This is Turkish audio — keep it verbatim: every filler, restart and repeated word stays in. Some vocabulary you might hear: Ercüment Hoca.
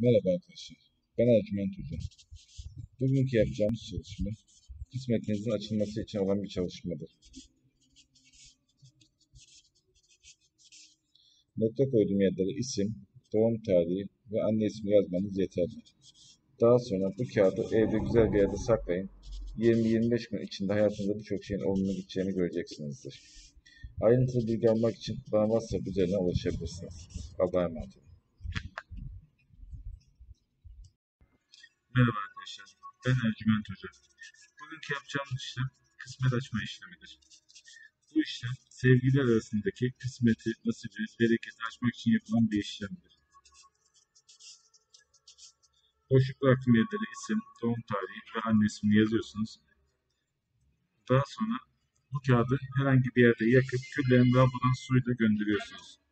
Merhaba arkadaşlar, ben Ercüment Hoca. Bugünkü yapacağımız çalışma, kısmetinizin açılması için olan bir çalışmadır. Nokta koyduğum yerlere isim, doğum tarihi ve anne ismi yazmanız yeterli. Daha sonra bu kağıdı evde güzel bir yerde saklayın. yirmi yirmi beş gün içinde hayatınızda birçok şeyin olumlu gideceğini göreceksinizdir. Ayrıntılı bilgi almak için bana WhatsApp üzerinden ulaşabilirsiniz. Allah'a emanet olun. Merhaba arkadaşlar, ben Ercüment Hoca. Bugünkü yapacağımız işlem kısmet açma işlemidir. Bu işlem sevgililer arasındaki kısmeti, nasibi, bereketi açmak için yapılan bir işlemdir. Boşluk bıraktığım yerlere isim, doğum tarihi ve anne ismini yazıyorsunuz. Daha sonra bu kağıdı herhangi bir yerde yakıp küllerini damladan suyla gönderiyorsunuz.